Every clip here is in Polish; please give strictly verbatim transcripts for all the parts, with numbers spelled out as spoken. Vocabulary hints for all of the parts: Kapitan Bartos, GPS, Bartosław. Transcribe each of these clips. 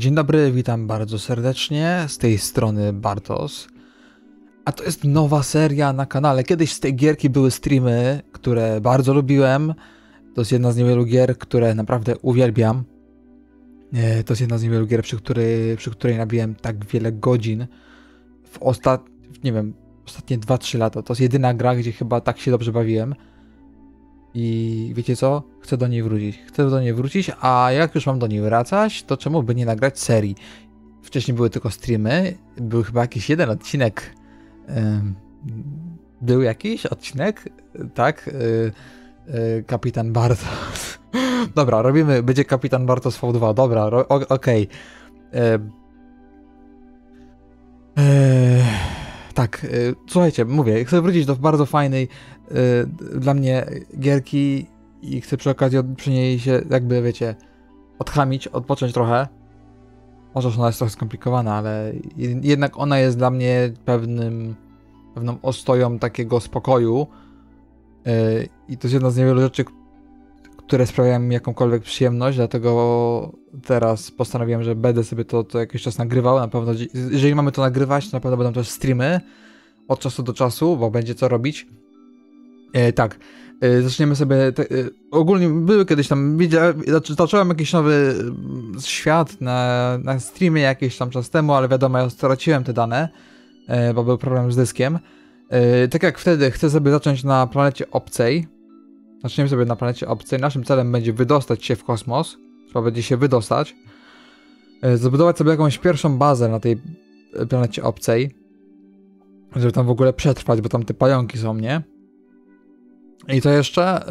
Dzień dobry, witam bardzo serdecznie, z tej strony Bartos. A to jest nowa seria na kanale. Kiedyś z tej gierki były streamy, które bardzo lubiłem. To jest jedna z niewielu gier, które naprawdę uwielbiam. To jest jedna z niewielu gier, przy której, przy której nabiłem tak wiele godzin w ostat... nie wiem, ostatnie dwa trzy lata. To jest jedyna gra, gdzie chyba tak się dobrze bawiłem. I wiecie co? Chcę do niej wrócić. Chcę do niej wrócić, a jak już mam do niej wracać, to czemu by nie nagrać serii? Wcześniej były tylko streamy, był chyba jakiś jeden odcinek. Był jakiś odcinek, tak? Kapitan Bartos. Dobra, robimy, będzie Kapitan Bartos V dwa, dobra, okej. Okay. Tak, słuchajcie, mówię, chcę wrócić do bardzo fajnej y, dla mnie gierki i chcę przy okazji przy niej się jakby, wiecie, odchamić, odpocząć trochę. Może ona jest trochę skomplikowana, ale jednak ona jest dla mnie pewnym, pewną ostoją takiego spokoju. Y, I to jest jedna z niewielu rzeczy, które sprawiają mi jakąkolwiek przyjemność, dlatego teraz postanowiłem, że będę sobie to, to jakiś czas nagrywał. Na pewno, jeżeli mamy to nagrywać, to na pewno będą też streamy od czasu do czasu, bo będzie co robić. E, tak, e, zaczniemy sobie... Te, e, ogólnie były kiedyś tam... Zacząłem jakiś nowy świat na, na streamie jakiś tam czas temu, ale wiadomo, ja straciłem te dane, e, bo był problem z dyskiem. E, tak jak wtedy, chcę sobie zacząć na planecie obcej. Zaczniemy sobie na planecie obcej. Naszym celem będzie wydostać się w kosmos. Trzeba będzie się wydostać. Zbudować sobie jakąś pierwszą bazę na tej planecie obcej. Żeby tam w ogóle przetrwać, bo tam te pająki są, nie? I to jeszcze,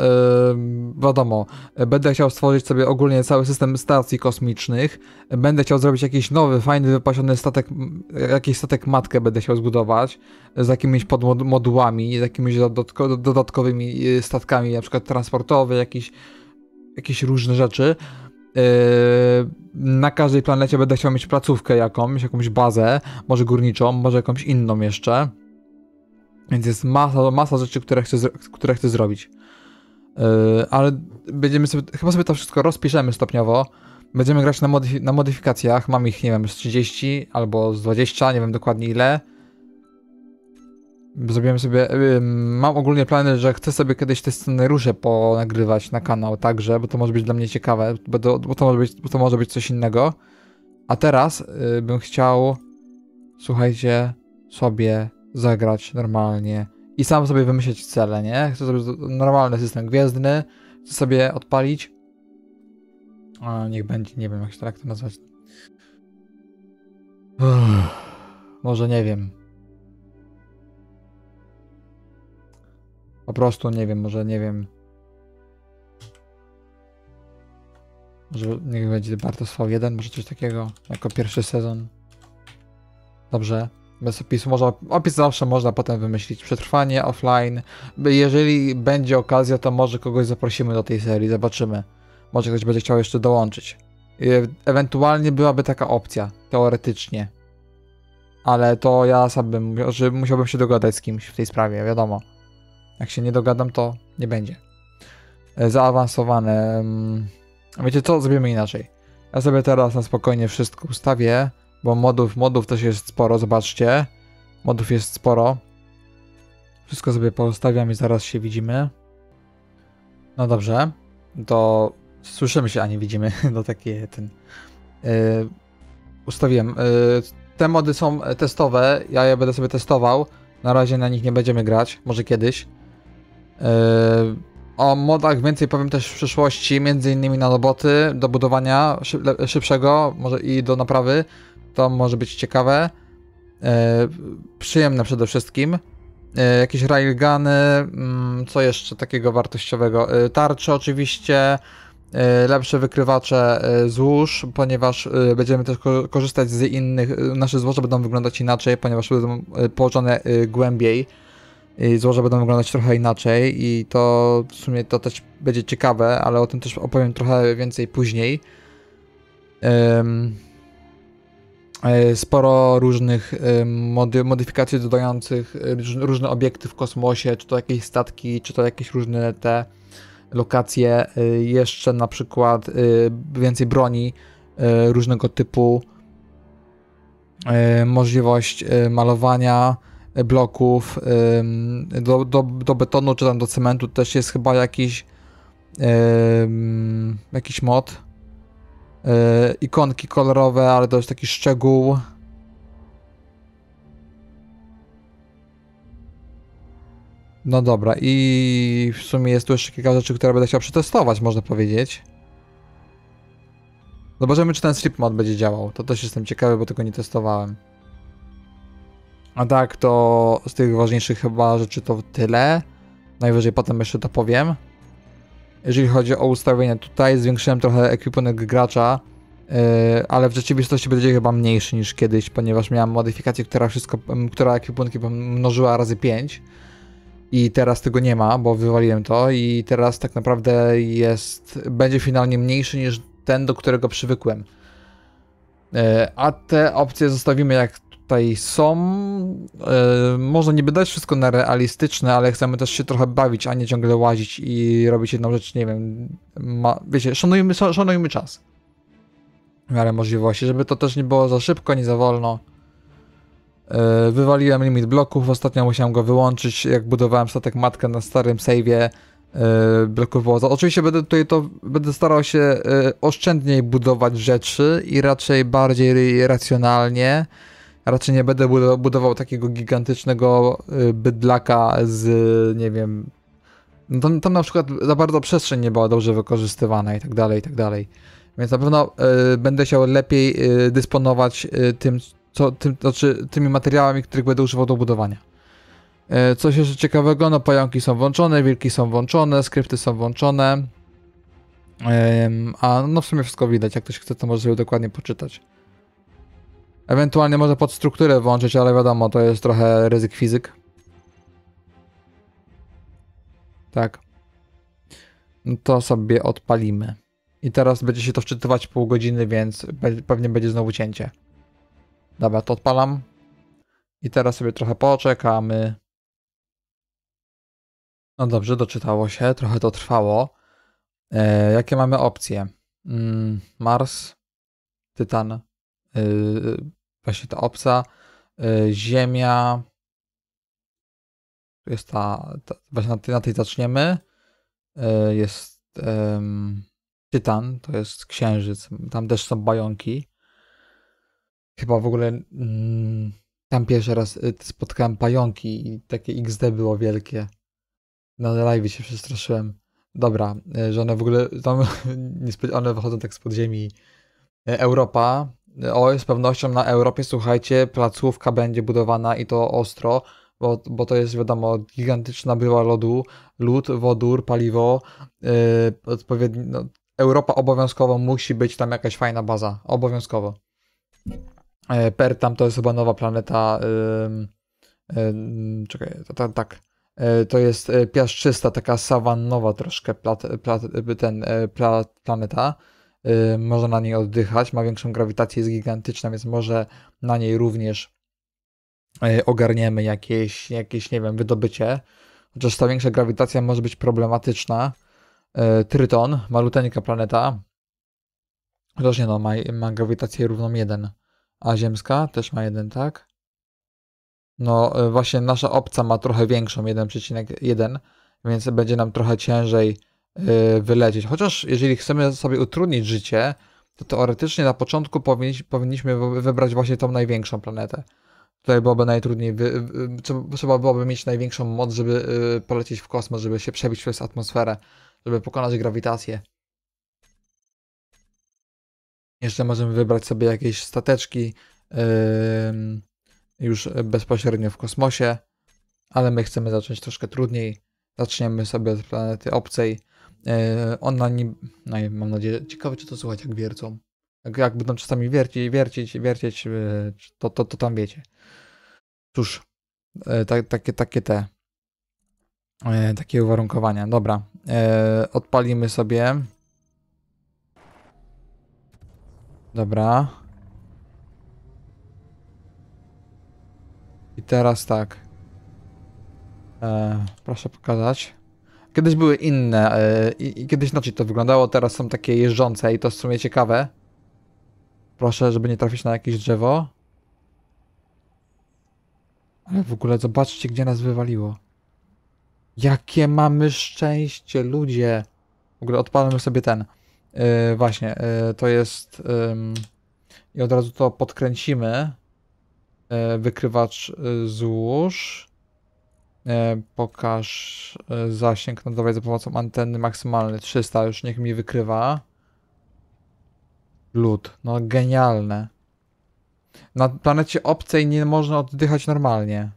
yy, wiadomo, będę chciał stworzyć sobie ogólnie cały system stacji kosmicznych. Będę chciał zrobić jakiś nowy, fajny, wypasiony statek, jakiś statek matkę będę chciał zbudować. Z jakimiś podmodułami, z jakimiś dodatko, dodatkowymi statkami, na przykład transportowe, jakieś, jakieś różne rzeczy. Yy, na każdej planecie będę chciał mieć placówkę jakąś, jakąś bazę, może górniczą, może jakąś inną jeszcze. Więc jest masa, masa rzeczy, które chcę, które chcę zrobić. Yy, ale będziemy sobie, chyba sobie to wszystko rozpiszemy stopniowo. Będziemy grać na, modyfi na modyfikacjach. Mam ich, nie wiem, z trzydzieści albo z dwadzieścia, nie wiem dokładnie ile. Zrobimy sobie... Yy, mam ogólnie plany, że chcę sobie kiedyś te scenariusze ponagrywać na kanał także, bo to może być dla mnie ciekawe, bo to, bo to, może, być, bo to może być coś innego. A teraz yy, bym chciał, słuchajcie, sobie... zagrać normalnie i sam sobie wymyślić cele, nie? Chcę sobie normalny system gwiezdny, chcę sobie odpalić. A niech będzie, nie wiem jak się tak to nazwać. Uff, może nie wiem. Po prostu nie wiem, może nie wiem. Może niech będzie Bartosław jeden, może coś takiego, jako pierwszy sezon. Dobrze. Bez opisu, można, opis zawsze można potem wymyślić. Przetrwanie offline. Jeżeli będzie okazja, to może kogoś zaprosimy do tej serii, zobaczymy. Może ktoś będzie chciał jeszcze dołączyć. E ewentualnie byłaby taka opcja, teoretycznie. Ale to ja sam bym, że musiałbym się dogadać z kimś w tej sprawie, wiadomo. Jak się nie dogadam, to nie będzie. E zaawansowane. Wiecie co? Zrobimy inaczej. Ja sobie teraz na spokojnie wszystko ustawię. Bo modów, modów też jest sporo, zobaczcie. Modów jest sporo. Wszystko sobie poustawiam i zaraz się widzimy. No dobrze. To słyszymy się, a nie widzimy. No takie ten... Yy, ustawiłem. Yy, te mody są testowe. Ja je będę sobie testował. Na razie na nich nie będziemy grać. Może kiedyś. Yy, o modach więcej powiem też w przyszłości. Między innymi na roboty, do budowania szyb, szybszego może i do naprawy. To może być ciekawe, yy, przyjemne przede wszystkim. Yy, jakieś railguny, yy, co jeszcze takiego wartościowego? Yy, tarcze oczywiście, yy, lepsze wykrywacze yy, złóż, ponieważ yy, będziemy też ko korzystać z innych, yy, nasze złoże będą wyglądać inaczej, ponieważ będą yy, położone yy, głębiej. I yy, złoże będą wyglądać trochę inaczej i to w sumie to też będzie ciekawe, ale o tym też opowiem trochę więcej później. Yy. Sporo różnych mody, modyfikacji dodających różne obiekty w kosmosie, czy to jakieś statki, czy to jakieś różne te lokacje, jeszcze na przykład więcej broni, różnego typu możliwość malowania bloków do, do, do betonu czy tam do cementu. Też jest chyba jakiś jakiś mod, ikonki kolorowe, ale to jest taki szczegół. No dobra, i w sumie jest tu jeszcze kilka rzeczy, które będę chciał przetestować, można powiedzieć. Zobaczymy, czy ten slip mod będzie działał. To też jestem ciekawy, bo tego nie testowałem. A tak, to z tych ważniejszych chyba rzeczy to tyle. Najwyżej potem jeszcze to powiem. Jeżeli chodzi o ustawienia, tutaj zwiększyłem trochę ekwipunek gracza, yy, ale w rzeczywistości będzie chyba mniejszy niż kiedyś, ponieważ miałem modyfikację, która wszystko, która ekwipunki pomnożyła razy pięć. I teraz tego nie ma, bo wywaliłem to i teraz tak naprawdę jest, będzie finalnie mniejszy niż ten, do którego przywykłem. Yy, a te opcje zostawimy jak tutaj są. Yy, można niby dać wszystko na realistyczne, ale chcemy też się trochę bawić, a nie ciągle łazić i robić jedną rzecz, nie wiem, ma, wiecie, szanujmy, szanujmy czas w miarę możliwości, żeby to też nie było za szybko, nie za wolno. Wywaliłem limit bloków, ostatnio musiałem go wyłączyć, jak budowałem statek matkę na starym save'ie, bloków było za... Oczywiście będę tutaj to, będę starał się oszczędniej budować rzeczy i raczej bardziej racjonalnie. Raczej nie będę budował takiego gigantycznego bydlaka z, nie wiem... No tam, tam na przykład za bardzo przestrzeń nie była dobrze wykorzystywana i tak dalej, i tak dalej. Więc na pewno będę chciał lepiej dysponować tym, Co, tym, znaczy, tymi materiałami, których będę używał do budowania. E, coś jeszcze ciekawego, no pająki są włączone, wilki są włączone, skrypty są włączone. E, a no w sumie wszystko widać, jak ktoś chce, to może sobie dokładnie poczytać. Ewentualnie może podstrukturę włączyć, ale wiadomo, to jest trochę ryzyk fizyk. Tak. No to sobie odpalimy. I teraz będzie się to wczytywać pół godziny, więc be- pewnie będzie znowu cięcie. Dobra, to odpalam. I teraz sobie trochę poczekamy. No dobrze, doczytało się. Trochę to trwało. E, jakie mamy opcje? Mm, Mars, Tytan, y, właśnie ta opcja, y, Ziemia. Tu jest ta, ta właśnie na tej, na tej zaczniemy. Y, jest y, Tytan, to jest Księżyc. Tam też są bajonki. Chyba w ogóle mm, tam pierwszy raz spotkałem pająki i takie iks de było wielkie. Na live się przestraszyłem. Dobra, że one w ogóle tam one wychodzą tak spod ziemi. Europa. O, z pewnością na Europie, słuchajcie, placówka będzie budowana i to ostro, bo, bo to jest wiadomo, gigantyczna bryła lodu, lód, wodór, paliwo, yy, odpowiedni, no, Europa obowiązkowo musi być tam jakaś fajna baza. Obowiązkowo. Per tam to jest chyba nowa planeta, yy, yy, czekaj, tak, tak. Yy, to jest piaszczysta, taka sawannowa troszkę plat, plat, ten, plat, planeta, yy, można na niej oddychać, ma większą grawitację, jest gigantyczna, więc może na niej również yy, ogarniemy jakieś, jakieś, nie wiem, wydobycie, chociaż ta większa grawitacja może być problematyczna. Yy, Tryton, maluteńka planeta, chociaż nie no, ma, ma grawitację równą jeden. A ziemska też ma jeden, tak? No właśnie nasza obca ma trochę większą, jeden przecinek jeden, więc będzie nam trochę ciężej yy, wylecieć. Chociaż jeżeli chcemy sobie utrudnić życie, to teoretycznie na początku powinni, powinniśmy wybrać właśnie tą największą planetę. Tutaj byłoby najtrudniej, wy, wy, trzeba byłoby mieć największą moc, żeby yy, polecieć w kosmos, żeby się przebić przez atmosferę, żeby pokonać grawitację. Jeszcze możemy wybrać sobie jakieś stateczki yy, już bezpośrednio w kosmosie, ale my chcemy zacząć troszkę trudniej. Zaczniemy sobie od planety obcej. Yy, ona nie... No i mam nadzieję... Ciekawe, czy to słuchać jak wiercą. Jak, jak będą czasami wiercić, wiercić, wiercić, yy, to, to, to tam wiecie. Cóż, yy, ta, takie, takie te... Yy, takie uwarunkowania. Dobra, yy, odpalimy sobie... Dobra. I teraz tak. E, proszę pokazać. Kiedyś były inne e, i, i kiedyś inaczej to wyglądało, teraz są takie jeżdżące i to w sumie ciekawe. Proszę, żeby nie trafić na jakieś drzewo. Ale w ogóle zobaczcie, gdzie nas wywaliło. Jakie mamy szczęście, ludzie. W ogóle odpalmy sobie ten. Yy, właśnie, yy, to jest... Yy, I od razu to podkręcimy. Yy, wykrywacz yy, złóż. Yy, pokaż yy, zasięg nadawać za pomocą anteny maksymalny. trzysta, już niech mi wykrywa. Lód, no genialne. Na planecie obcej nie można oddychać normalnie.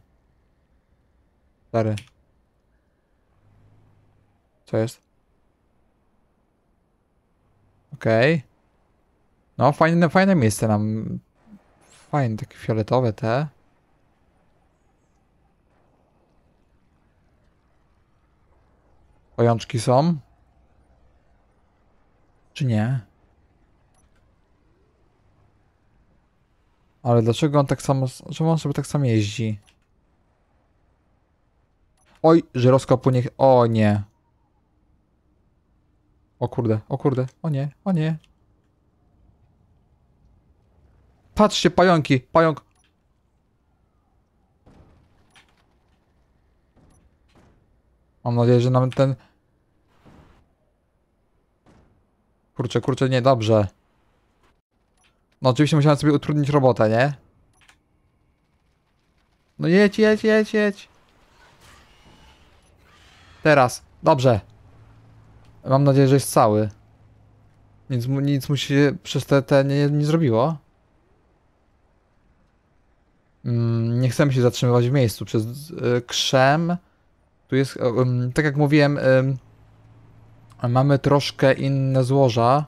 Stary. Co jest? Okej. Okay. No fajne, fajne miejsce nam. Fajne, takie fioletowe te. Pajączki są? Czy nie? Ale dlaczego on tak samo... Czemu on sobie tak samo jeździ? Oj, żyroskopu niech... O nie. O kurde, o kurde, o nie, o nie. Patrzcie, pająki, pająk. Mam nadzieję, że nam ten... Kurczę, kurczę, nie, dobrze. No oczywiście musiałem sobie utrudnić robotę, nie? No jedź, jedź, jedź, jedź. Teraz. Dobrze. Mam nadzieję, że jest cały. Nic, nic mu się przez te, te nie, nie zrobiło. Mm, nie chcemy się zatrzymywać w miejscu. Przez y, krzem. Tu jest, y, y, tak jak mówiłem, y, mamy troszkę inne złoża.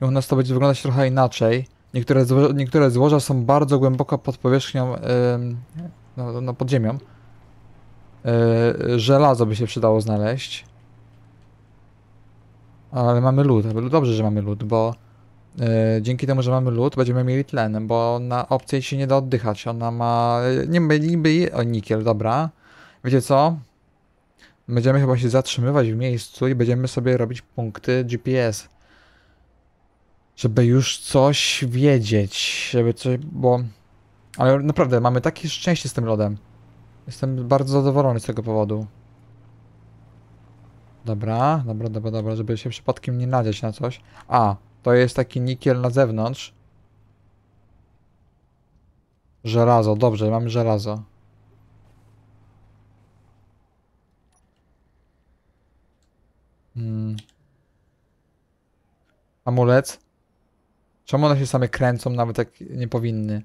I u nas to będzie wyglądać trochę inaczej. Niektóre, zło niektóre złoża są bardzo głęboko pod powierzchnią, yy, no, no pod ziemią. Yy, żelazo by się przydało znaleźć. Ale mamy lód. Dobrze, że mamy lód, bo yy, dzięki temu, że mamy lód, będziemy mieli tlen, bo na obcej się nie da oddychać. Ona ma... Nie niby... O, nikiel, dobra. Wiecie co? Będziemy chyba się zatrzymywać w miejscu i będziemy sobie robić punkty G P S. Żeby już coś wiedzieć, żeby coś, bo... Ale naprawdę, mamy takie szczęście z tym lodem. Jestem bardzo zadowolony z tego powodu. Dobra, dobra, dobra, dobra, żeby się przypadkiem nie nadziać na coś. A, to jest taki nikiel na zewnątrz. Żelazo, dobrze, mamy żelazo. Hmm. Amulec. Czemu one się same kręcą, nawet jak nie powinny?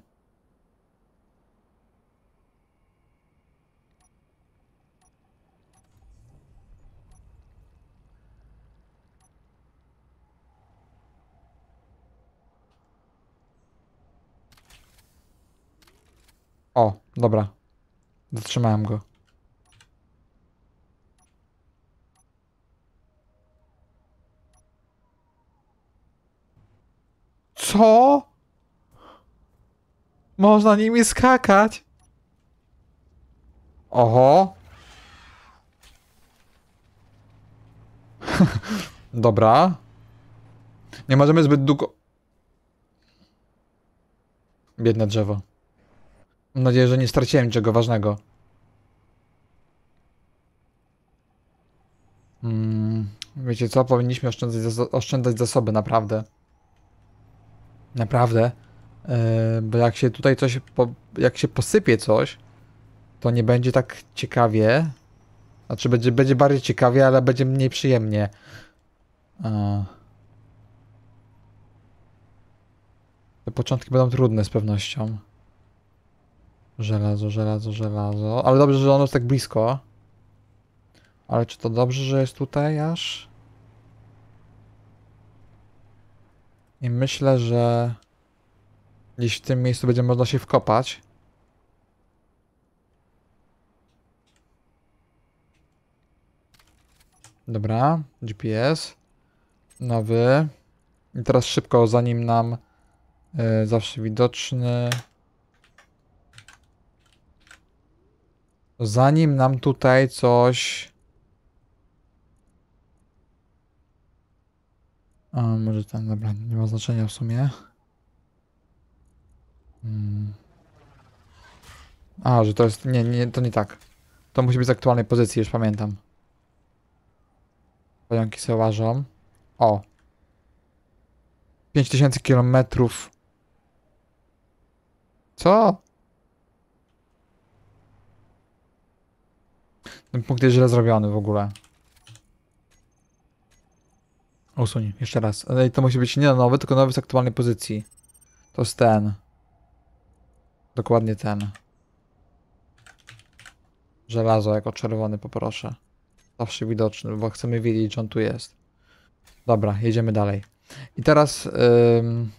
O, dobra. Zatrzymałem go. Co? Można nimi skakać? Oho. Dobra. Nie możemy zbyt długo... Biedne drzewo. Mam nadzieję, że nie straciłem niczego ważnego. Hmm. Wiecie co? Powinniśmy oszczędzać, zas- oszczędzać zasoby, naprawdę. Naprawdę, yy, bo jak się tutaj coś, po, jak się posypie coś, to nie będzie tak ciekawie. Znaczy będzie, będzie bardziej ciekawie, ale będzie mniej przyjemnie. A. Te początki będą trudne z pewnością. Żelazo, żelazo, żelazo. Ale dobrze, że ono jest tak blisko. Ale czy to dobrze, że jest tutaj aż? I myślę, że gdzieś w tym miejscu będzie można się wkopać. Dobra, G P S. Nowy. I teraz szybko, zanim nam yy, zawsze widoczny. Zanim nam tutaj coś... A, może ten, dobra, nie ma znaczenia w sumie. Hmm. A, że to jest... Nie, nie, to nie tak. To musi być z aktualnej pozycji, już pamiętam. Pająki se łażą. O. pięć tysięcy kilometrów. Co? Ten punkt jest źle zrobiony w ogóle. Usuń, jeszcze raz. Ale to musi być nie na nowy, tylko nowy z aktualnej pozycji. To jest ten. Dokładnie ten. Żelazo jako czerwony, poproszę. Zawsze widoczny, bo chcemy wiedzieć, czy on tu jest. Dobra, jedziemy dalej. I teraz... Ym...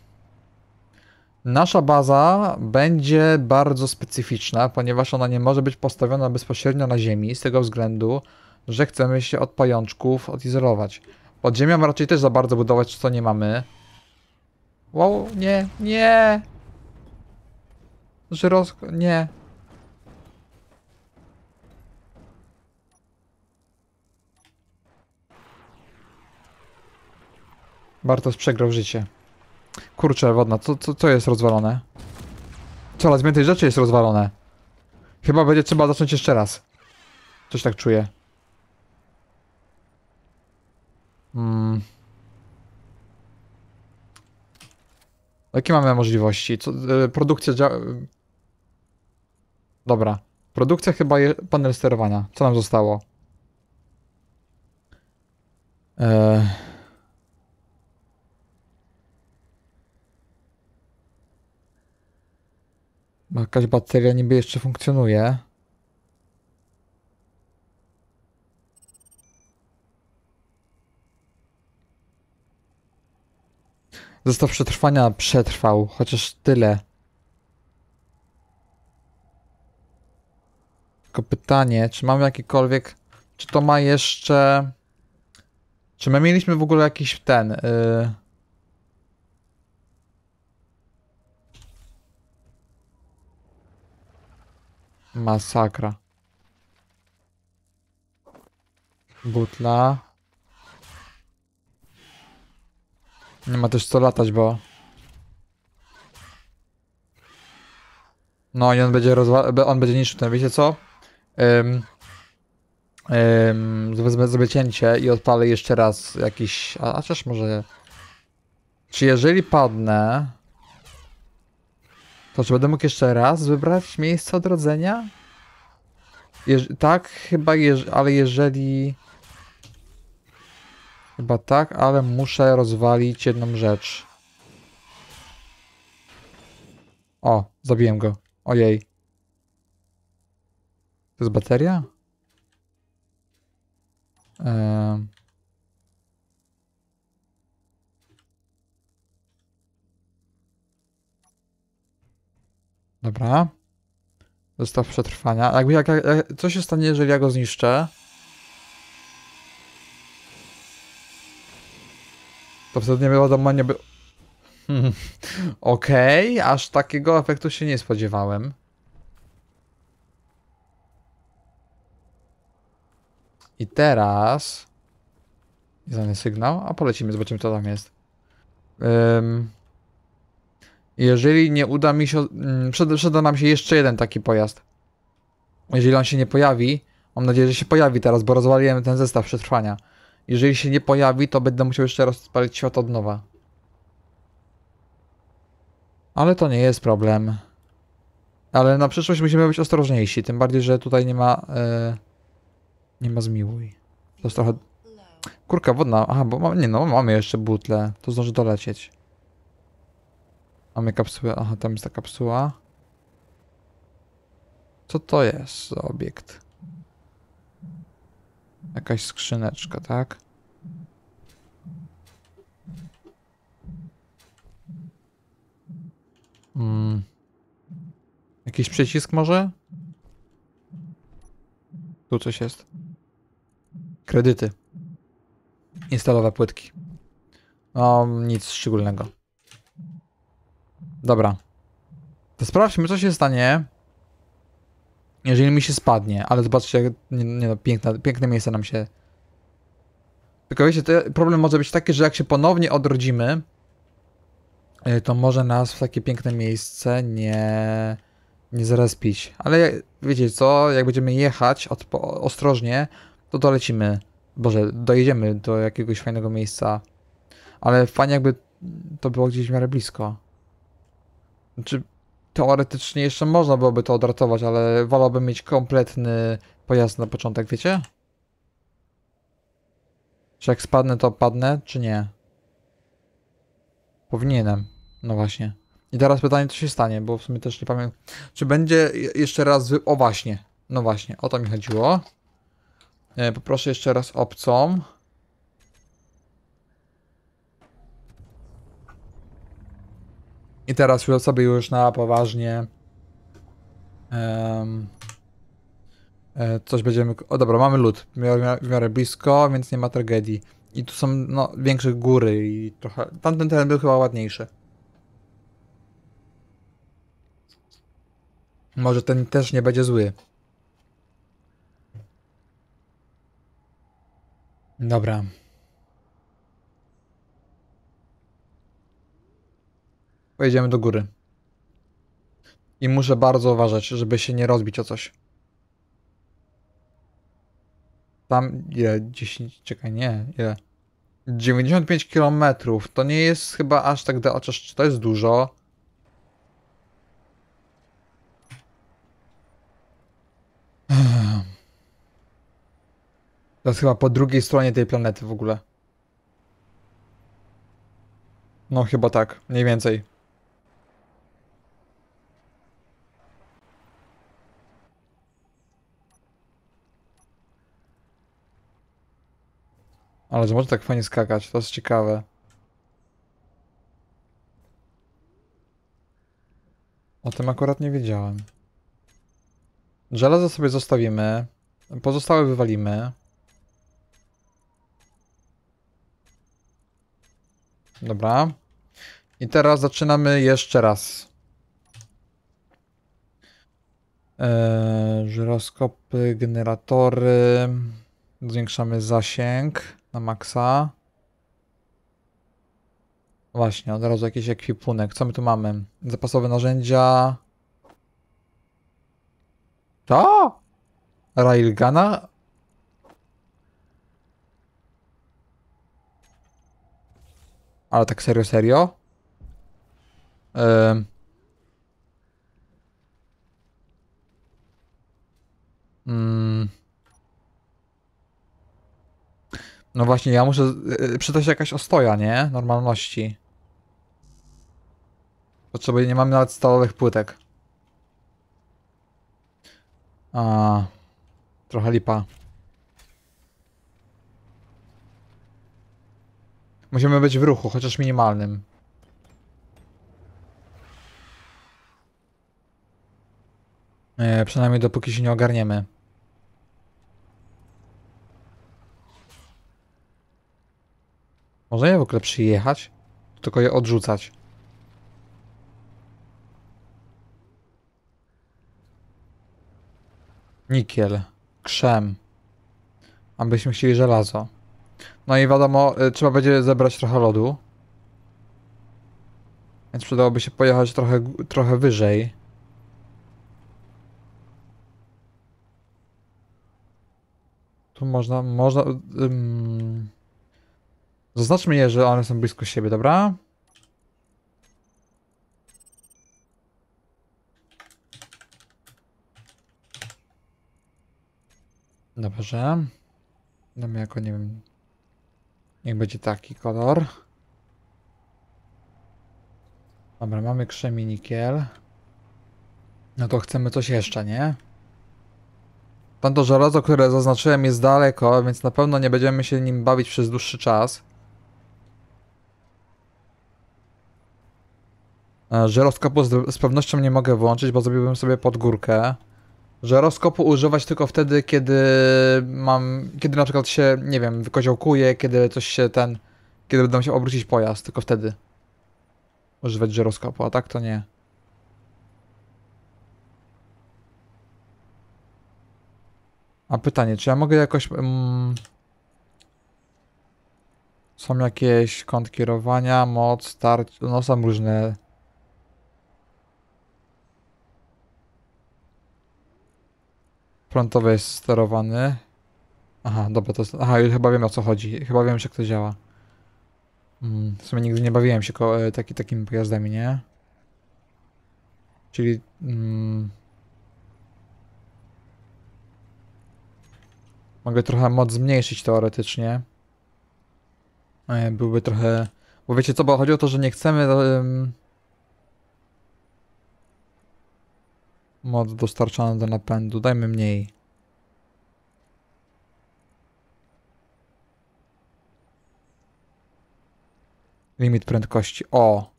Nasza baza będzie bardzo specyficzna, ponieważ ona nie może być postawiona bezpośrednio na ziemi, z tego względu, że chcemy się od pajączków odizolować. Pod ziemią raczej też za bardzo budować, co nie mamy. Wow, nie, nie! Żyrosko, nie. Bartos przegrał życie. Kurczę, wodna, co, co, co jest rozwalone? Coraz więcej rzeczy jest rozwalone. Chyba będzie trzeba zacząć jeszcze raz. Coś tak czuję. Hmm. Jakie mamy możliwości? Co, y, produkcja dzia... Dobra. Produkcja chyba je... panel sterowania. Co nam zostało? Eee... Jakaś bateria niby jeszcze funkcjonuje. Zestaw przetrwania przetrwał, chociaż tyle. Tylko pytanie, czy mamy jakikolwiek... Czy to ma jeszcze... Czy my mieliśmy w ogóle jakiś ten... Yy... Masakra. Butla. Nie ma też co latać, bo... No i on będzie rozwa... on będzie niszczył ten, wiecie co? Ym... Ym... Wezmę sobie cięcie i odpalę jeszcze raz jakiś... A, a też może... Czy jeżeli padnę... To czy będę mógł jeszcze raz wybrać miejsce odrodzenia? Jeż tak, chyba, jeż ale jeżeli... Chyba tak, ale muszę rozwalić jedną rzecz. O, zabiłem go. Ojej. To jest bateria? Ehm... Dobra. Zestaw przetrwania. Jakby, jak, jak, co się stanie, jeżeli ja go zniszczę? To wtedy nie wiadomo, nie by... Hmm. Okej, okay, aż takiego efektu się nie spodziewałem. I teraz... Znany sygnał, a polecimy, zobaczymy, co tam jest. Um... Jeżeli nie uda mi się... Przyda, przyda nam się jeszcze jeden taki pojazd. Jeżeli on się nie pojawi... Mam nadzieję, że się pojawi teraz, bo rozwaliłem ten zestaw przetrwania. Jeżeli się nie pojawi, to będę musiał jeszcze raz odpalić świat od nowa. Ale to nie jest problem. Ale na przyszłość musimy być ostrożniejsi. Tym bardziej, że tutaj nie ma... Yy, nie ma zmiłuj. To jest trochę... Kurka wodna. Aha, bo ma, nie no, mamy jeszcze butlę. To zdąży dolecieć. Mamy kapsułę. Aha, tam jest ta kapsuła. Co to jest za obiekt? Jakaś skrzyneczka, tak? Hmm. Jakiś przycisk może? Tu coś jest. Kredyty. Instalowe płytki. No, nic szczególnego. Dobra. To sprawdźmy, co się stanie, jeżeli mi się spadnie. Ale zobaczcie, jak nie, nie no, piękne, piękne miejsce nam się... Tylko wiecie, to problem może być taki, że jak się ponownie odrodzimy, to może nas w takie piękne miejsce nie, nie zrespić. Ale wiecie co, jak będziemy jechać ostrożnie, to dolecimy, Boże, dojedziemy do jakiegoś fajnego miejsca. Ale fajnie jakby to było gdzieś w miarę blisko. Znaczy, teoretycznie jeszcze można byłoby to odratować, ale wolałbym mieć kompletny pojazd na początek, wiecie? Czy jak spadnę, to padnę, czy nie? Powinienem. No właśnie. I teraz pytanie, co się stanie, bo w sumie też nie pamiętam. Czy będzie jeszcze raz... Wy... O właśnie. No właśnie, o to mi chodziło. E, poproszę jeszcze raz obcą. I teraz już sobie już na poważnie um, coś będziemy... O dobra, mamy lód w miarę, w miarę blisko, więc nie ma tragedii. I tu są no, większe góry i trochę... Tamten teren był chyba ładniejszy. Może ten też nie będzie zły. Dobra. Pojedziemy do góry. I muszę bardzo uważać, żeby się nie rozbić o coś. Tam ile? dziesięć... Czekaj, nie. Ile? dziewięćdziesiąt pięć kilometrów. To nie jest chyba aż tak do oczy, czy to jest dużo. To jest chyba po drugiej stronie tej planety w ogóle. No chyba tak, mniej więcej. Ale że może tak fajnie skakać, to jest ciekawe. O tym akurat nie wiedziałem. Żelazo sobie zostawimy. Pozostałe wywalimy. Dobra. I teraz zaczynamy jeszcze raz. Eee, żyroskopy, generatory. Zwiększamy zasięg na maksa. Właśnie, od razu jakiś ekwipunek. Co my tu mamy? Zapasowe narzędzia. To? Railgana? Ale tak serio, serio? Ym. Ym. No właśnie, ja muszę... Yy, przyda się jakaś ostoja, nie? Normalności. Potrzebuję, nie mamy nawet stalowych płytek. A, trochę lipa. Musimy być w ruchu, chociaż minimalnym. E, przynajmniej dopóki się nie ogarniemy. Można je w ogóle przyjechać? Tylko je odrzucać. Nikiel. Krzem. Abyśmy chcieli żelazo. No i wiadomo, trzeba będzie zebrać trochę lodu. Więc przydałoby się pojechać trochę, trochę wyżej. Tu można, można... Um, zaznaczmy je, że one są blisko siebie, dobra? Dobrze. Damy jako, nie wiem... Niech będzie taki kolor. Dobra, mamy krzem i nikiel. No to chcemy coś jeszcze, nie? Tamto żelazo, które zaznaczyłem, jest daleko, więc na pewno nie będziemy się nim bawić przez dłuższy czas. Żyroskopu z, z pewnością nie mogę włączyć, bo zrobiłbym sobie pod górkę. Żyroskopu używać tylko wtedy, kiedy mam, kiedy na przykład się, nie wiem, wykoziołkuje, kiedy coś się ten, kiedy będę musiał obrócić pojazd, tylko wtedy używać żyroskopu, a tak to nie. A pytanie, czy ja mogę jakoś... Mm, Są jakieś kąt kierowania, moc, start, no są różne. Frontowy jest sterowany. Aha, dobra, to jest... Aha, już chyba wiem, o co chodzi. Chyba wiem, jak to działa. Mm, w sumie nigdy nie bawiłem się ko taki, takimi pojazdami, nie? Czyli... Mm, mogę trochę moc zmniejszyć teoretycznie. Byłby trochę... Bo wiecie co, bo chodzi o to, że nie chcemy... Um, moc dostarczana do napędu, dajmy mniej. Limit prędkości, o!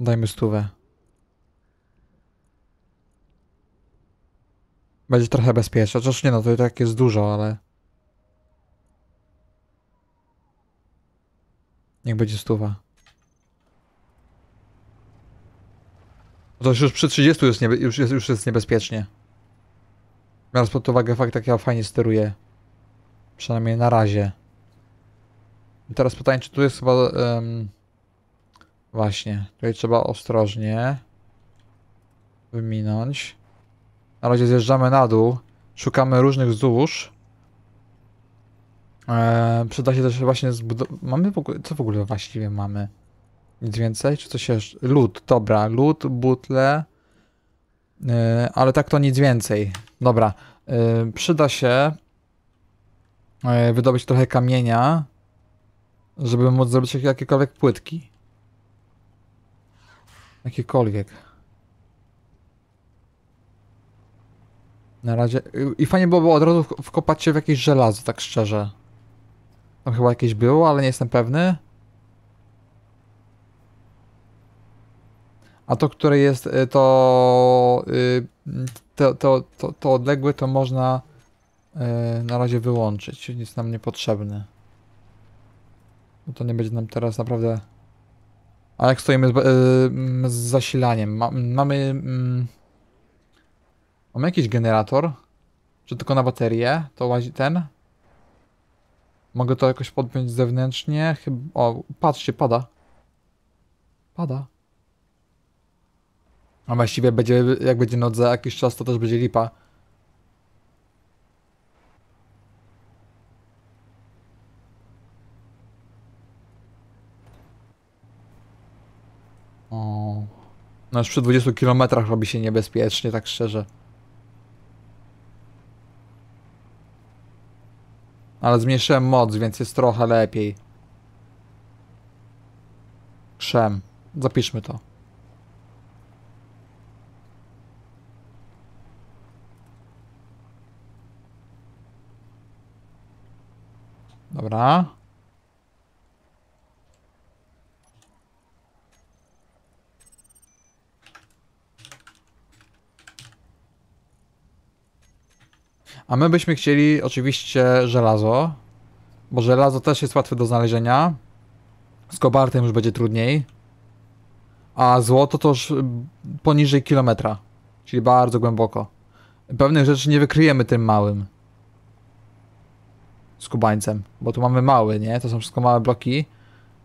Dajmy stówę. Będzie trochę bezpieczne, chociaż nie no, to i tak jest dużo, ale... Niech będzie stówa. To już przy trzydziestu jest niebe już, jest, już jest niebezpiecznie. Biorąc pod uwagę fakt, jak ja fajnie steruję. Przynajmniej na razie. I teraz pytanie, czy tu jest chyba... Um... Właśnie, tutaj trzeba ostrożnie wyminąć. Na razie zjeżdżamy na dół, szukamy różnych złóż. Eee, przyda się też właśnie zbudować... Mamy w ogóle... Co w ogóle właściwie mamy? Nic więcej? Czy coś jeszcze? Lód, dobra, lód, butle... Eee, ale tak to nic więcej. Dobra, eee, przyda się... Eee, wydobyć trochę kamienia, żeby móc zrobić jakiekolwiek płytki. Jakiekolwiek. Na razie... I fajnie byłoby od razu wkopać się w jakieś żelazo, tak szczerze. Tam chyba jakieś było, ale nie jestem pewny. A to, które jest to... To, to, to, to odległe, to można na razie wyłączyć. Nic nam niepotrzebne. Bo to nie będzie nam teraz naprawdę... A jak stoimy z, yy, z zasilaniem? Ma, mamy... Yy, mamy jakiś generator? Czy tylko na baterię? To łazi ten? Mogę to jakoś podpiąć zewnętrznie? Chyba... O, patrzcie, pada. Pada. A właściwie będzie, jak będzie noc za jakiś czas, to też będzie lipa. O. No już przy dwudziestu kilometrach robi się niebezpiecznie, tak szczerze. Ale zmniejszyłem moc, więc jest trochę lepiej. Krzem. Zapiszmy to. Dobra. A my byśmy chcieli oczywiście żelazo, bo żelazo też jest łatwe do znalezienia. Z kobaltem już będzie trudniej. A złoto to już poniżej kilometra, czyli bardzo głęboko. Pewnych rzeczy nie wykryjemy tym małym skubańcem, bo tu mamy mały, nie? To są wszystko małe bloki.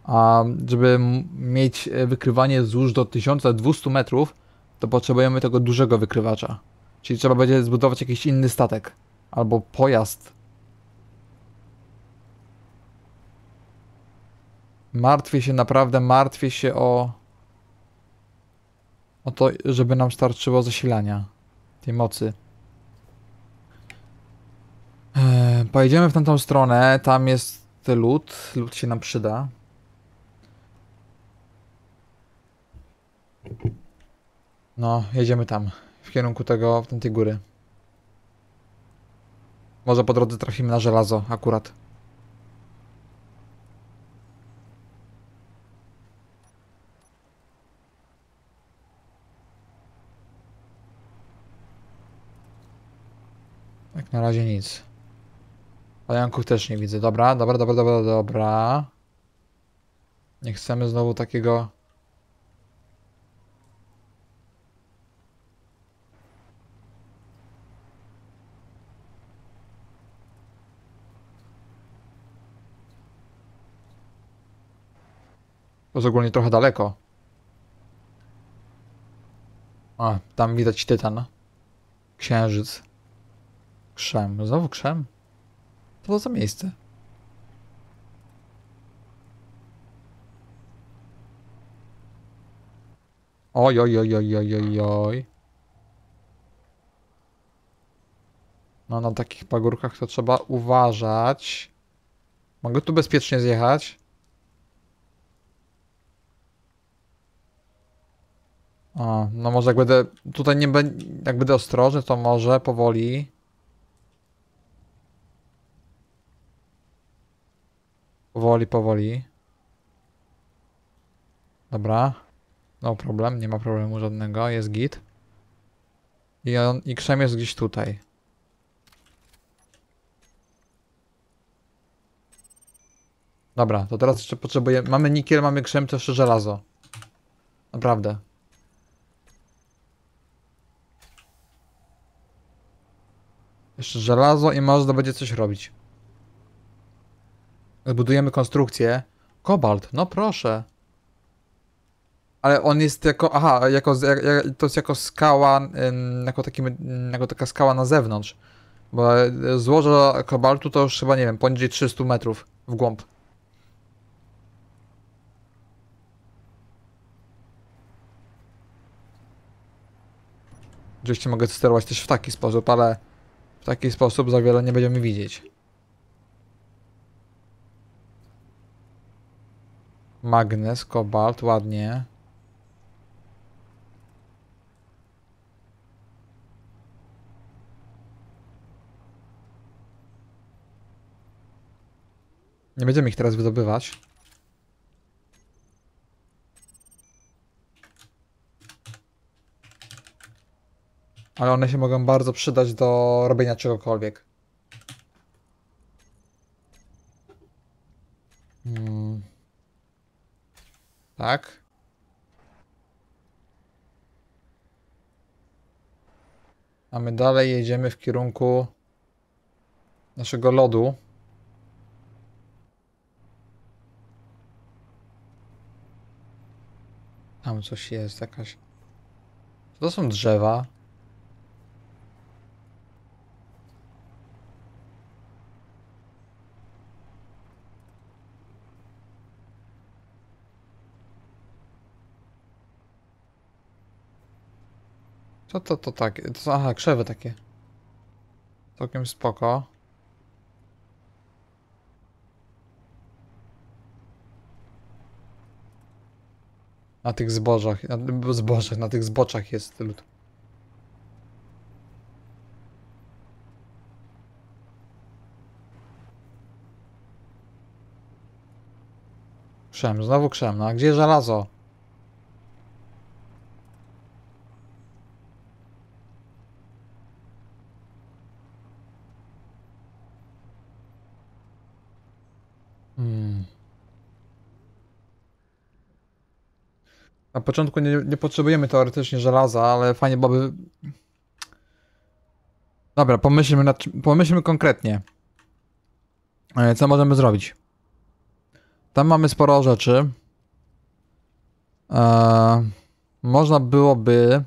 A żeby mieć wykrywanie złóż do tysiąca dwustu metrów, to potrzebujemy tego dużego wykrywacza. Czyli trzeba będzie zbudować jakiś inny statek. Albo pojazd. Martwię się, naprawdę martwię się o... O to, żeby nam starczyło zasilania. Tej mocy. Eee, pojedziemy w tamtą stronę. Tam jest lód. Lód się nam przyda. No, jedziemy tam. W kierunku tego, w tamtej góry. Może po drodze trafimy na żelazo akurat. Jak na razie nic. Pająków też nie widzę. Dobra, dobra, dobra, dobra, dobra. Nie chcemy znowu takiego... To jest ogólnie trochę daleko. A, tam widać Tytan. Księżyc. Krzem. Znowu Krzem? Co to za miejsce? Oj, oj, oj, oj, oj, oj, oj. No, na takich pagórkach to trzeba uważać. Mogę tu bezpiecznie zjechać. O, no może jak będę... Tutaj nie będę... Jak będę ostrożny, to może powoli... Powoli, powoli. Dobra. No problem, nie ma problemu żadnego. Jest git. I on... I Krzem jest gdzieś tutaj. Dobra, to teraz jeszcze potrzebujemy... Mamy nikiel, mamy Krzem, to jeszcze żelazo. Naprawdę. Jeszcze żelazo i można będzie coś robić. Zbudujemy konstrukcję. Kobalt, no proszę. Ale on jest jako... Aha, jako, to jest jako skała, jako, taki, jako taka skała na zewnątrz. Bo złoża kobaltu to już chyba, nie wiem, poniżej trzystu metrów w głąb. Oczywiście mogę sterować też w taki sposób, ale... W taki sposób za wiele nie będziemy widzieć. Magnes, kobalt, ładnie. Nie będziemy ich teraz wydobywać. Ale one się mogą bardzo przydać do robienia czegokolwiek. Hmm. Tak. A my dalej jedziemy w kierunku naszego lodu. Tam coś jest, jakaś... To są drzewa. Co to, to takie? To, aha, krzewy takie. Całkiem spoko. Na tych zbożach, na zbożach, na tych zboczach jest lód. Krzem, znowu Krzem. No a gdzie żelazo? Na początku nie, nie potrzebujemy teoretycznie żelaza, ale fajnie byłoby... Dobra, pomyślmy, nad, pomyślmy konkretnie. Co możemy zrobić? Tam mamy sporo rzeczy. Eee, można byłoby...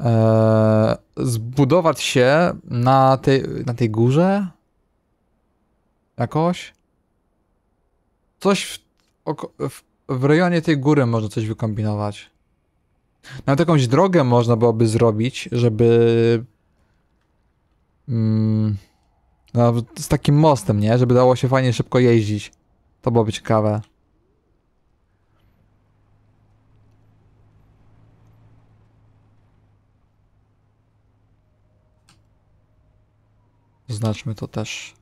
Eee, zbudować się na tej, na tej górze? Jakoś? Coś w... w W rejonie tej góry można coś wykombinować. Nawet jakąś drogę można byłoby zrobić, żeby... Mm, no, z takim mostem, nie? Żeby dało się fajnie szybko jeździć. To byłoby ciekawe. Znaczmy to też.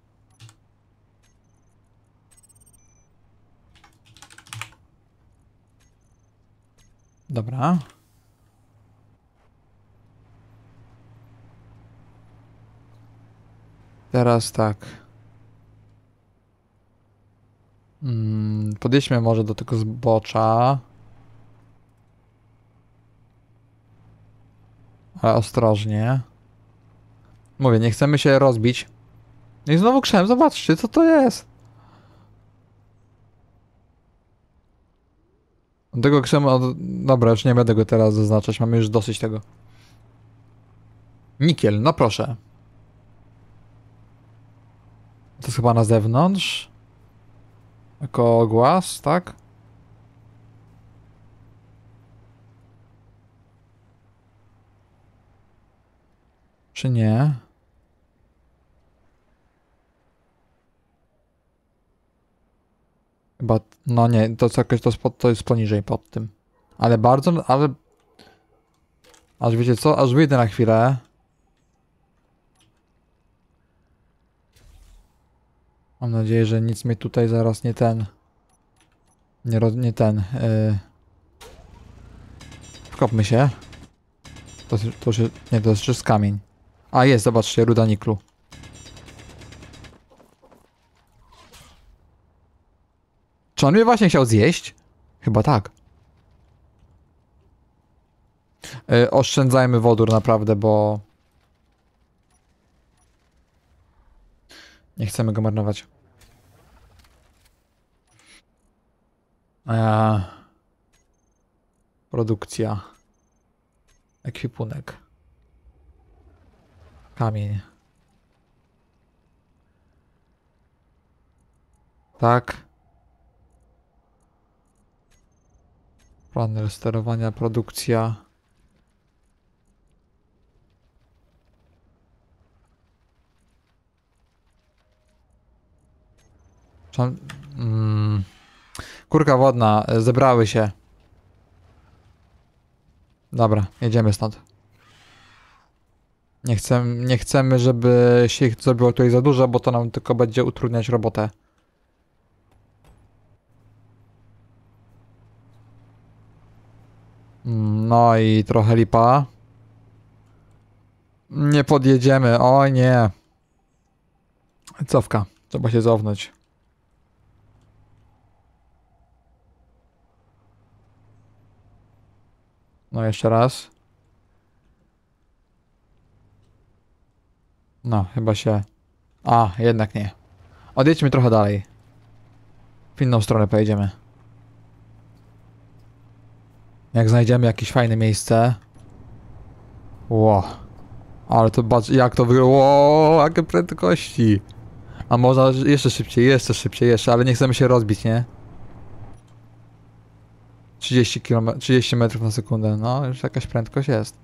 Dobra. Teraz tak. Hmm, podjedźmy może do tego zbocza. Ale ostrożnie. Mówię, nie chcemy się rozbić. I znowu Krzem, zobaczcie, co to jest. Tego ksema... Dobra, już nie będę go teraz zaznaczać, mamy już dosyć tego. Nikiel, no proszę. To jest chyba na zewnątrz. Jako głaz, tak? Czy nie? Chyba, no nie, to jakoś to, spod, to jest poniżej pod tym. Ale bardzo, ale... Aż wiecie co? Aż wyjdę na chwilę. Mam nadzieję, że nic mi tutaj zaraz nie ten... Nie, nie ten... Yy. Wkopmy się. To, to się... Nie, to jest czyst kamień. A jest, zobaczcie, ruda niklu. Czy on mnie właśnie chciał zjeść? Chyba tak. Yy, oszczędzajmy wodór naprawdę, bo... Nie chcemy go marnować. Eee, produkcja. Ekwipunek. Kamień. Tak. Panel sterowania, produkcja. Hmm. Kurka wodna, zebrały się. Dobra, jedziemy stąd. Nie chcemy, nie chcemy, żeby się ich zrobiło tutaj za dużo, bo to nam tylko będzie utrudniać robotę. No i trochę lipa. Nie podjedziemy, o nie. Cofka, trzeba się cofnąć. No jeszcze raz. No, chyba się... A, jednak nie. Odjedźmy trochę dalej. W inną stronę pojedziemy. Jak znajdziemy jakieś fajne miejsce. Ło. Ale to patrz, jak to wygląda. Ło, jakie prędkości. A można jeszcze szybciej, jeszcze szybciej, jeszcze, ale nie chcemy się rozbić, nie? trzydzieści metrów na sekundę, no już jakaś prędkość jest.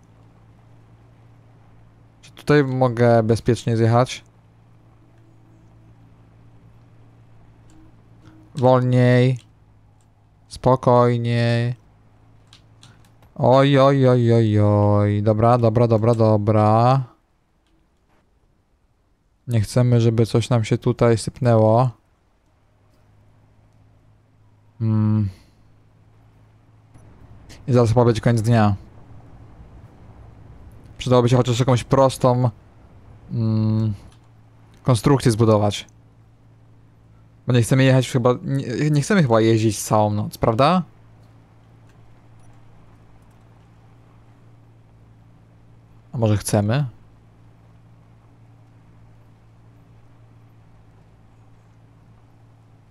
Czy tutaj mogę bezpiecznie zjechać? Wolniej. Spokojniej. Oj, oj, oj, oj, oj. Dobra, dobra, dobra, dobra. Nie chcemy, żeby coś nam się tutaj sypnęło. Hmm. I zaraz chyba będzie koniec dnia. Przydałoby się chociaż jakąś prostą mm, konstrukcję zbudować. Bo nie chcemy jechać chyba... Nie, nie chcemy chyba jeździć całą noc, prawda? A może chcemy?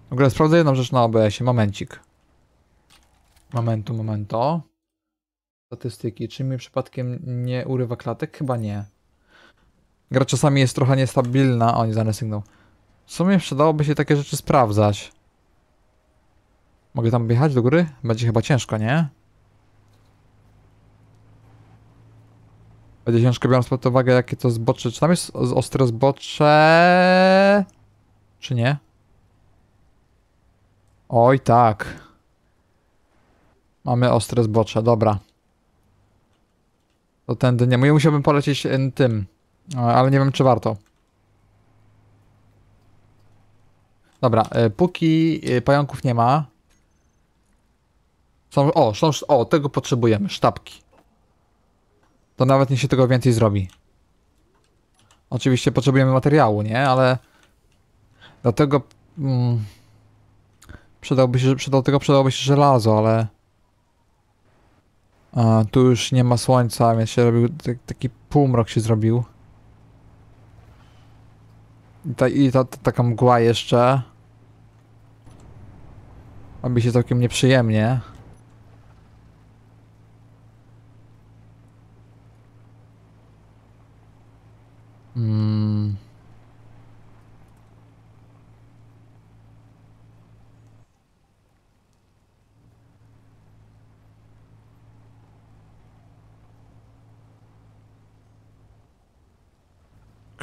W ogóle sprawdzę jedną rzecz na o b esie. Momencik. Momentu, momento. Statystyki. Czy mi przypadkiem nie urywa klatek? Chyba nie. Gra czasami jest trochę niestabilna. O, nie znany sygnał. W sumie przydałoby się takie rzeczy sprawdzać. Mogę tam jechać do góry? Będzie chyba ciężko, nie? Będzie ciężko, biorąc pod uwagę, jakie to zbocze. Czy tam jest ostre zbocze? Czy nie? Oj, tak. Mamy ostre zbocze, dobra. To tędy nie. Ja musiałbym polecieć tym, ale nie wiem, czy warto. Dobra, póki pająków nie ma. Są, o, są, o, tego potrzebujemy, sztabki. To nawet nie się tego więcej zrobi. Oczywiście potrzebujemy materiału, nie? Ale dlatego... Mm, przydałby się, do tego przydałoby się żelazo, ale... A, tu już nie ma słońca, więc się robił, taki półmrok się zrobił. I, ta, i ta, ta, taka mgła jeszcze. Robi się całkiem nieprzyjemnie.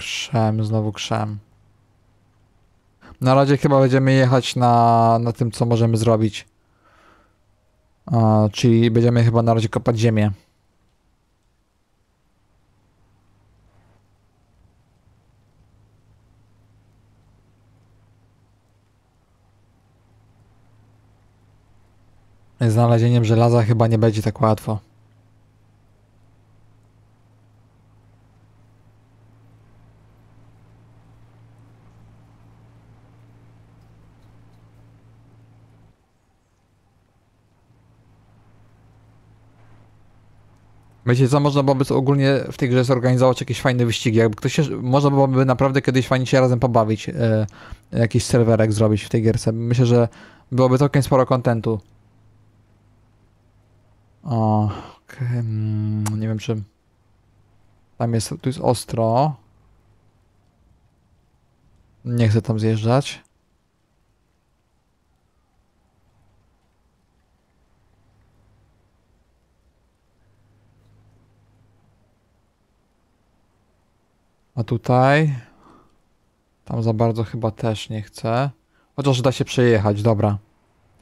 Krzem, znowu krzem. Na razie chyba będziemy jechać na, na tym, co możemy zrobić. A, czyli będziemy chyba na razie kopać ziemię. Znalezieniem żelaza chyba nie będzie tak łatwo. Wiecie co, można byłoby ogólnie w tej grze zorganizować jakieś fajne wyścigi, jakby ktoś się, można byłoby naprawdę kiedyś fajnie się razem pobawić, yy, jakiś serwerek zrobić w tej gierce. Myślę, że byłoby całkiem sporo kontentu. O, okay. Nie wiem czy... Tam jest, tu jest ostro. Nie chcę tam zjeżdżać. A tutaj... Tam za bardzo chyba też nie chcę. Chociaż da się przejechać, dobra.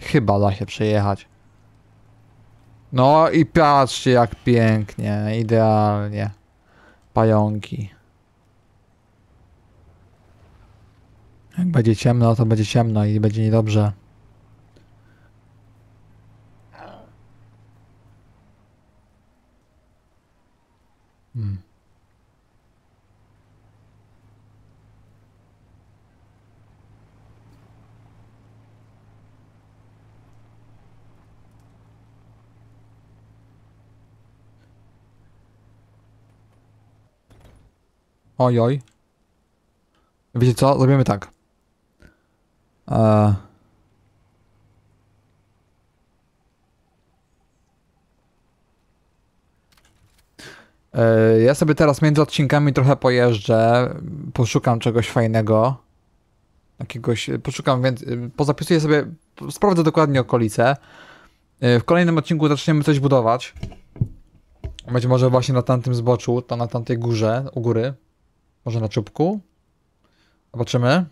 Chyba da się przejechać. No i patrzcie jak pięknie, idealnie. Pająki. Jak będzie ciemno, to będzie ciemno i będzie niedobrze. Hmm. Oj, oj. Wiecie co? Zrobimy tak. Eee. Eee, ja sobie teraz między odcinkami trochę pojeżdżę. Poszukam czegoś fajnego. Jakiegoś... Poszukam więc... Pozapisuję sobie... Sprawdzę dokładnie okolice. Eee, w kolejnym odcinku zaczniemy coś budować. Być może właśnie na tamtym zboczu, to na tamtej górze, u góry. Może na czubku. Zobaczymy.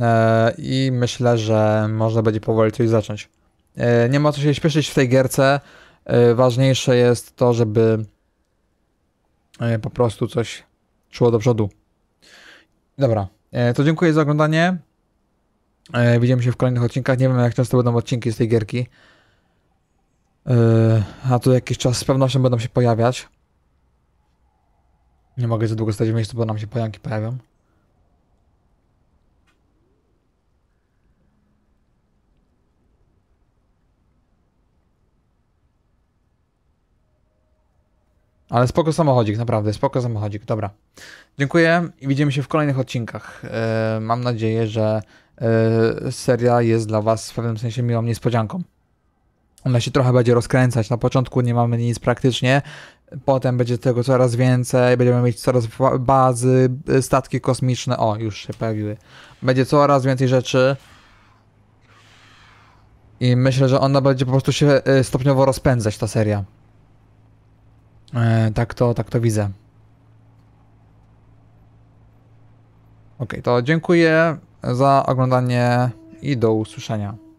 Eee, I myślę, że można będzie powoli coś zacząć. Eee, nie ma co się śpieszyć w tej gierce. Eee, ważniejsze jest to, żeby eee, po prostu coś szło do przodu. Dobra, eee, to dziękuję za oglądanie. Eee, widzimy się w kolejnych odcinkach. Nie wiem jak często będą odcinki z tej gierki. A tu jakiś czas z pewnością będą się pojawiać. Nie mogę za długo stać w miejscu, bo nam się pająki pojawią. Ale spoko samochodzik, naprawdę, spoko samochodzik, dobra. Dziękuję i widzimy się w kolejnych odcinkach. Mam nadzieję, że seria jest dla was w pewnym sensie miłą niespodzianką. Ona się trochę będzie rozkręcać. Na początku nie mamy nic praktycznie. Potem będzie tego coraz więcej. Będziemy mieć coraz bazy, statki kosmiczne. O, już się pojawiły. Będzie coraz więcej rzeczy. I myślę, że ona będzie po prostu się stopniowo rozpędzać, ta seria. E, tak to, tak to widzę. Ok, to dziękuję za oglądanie i do usłyszenia.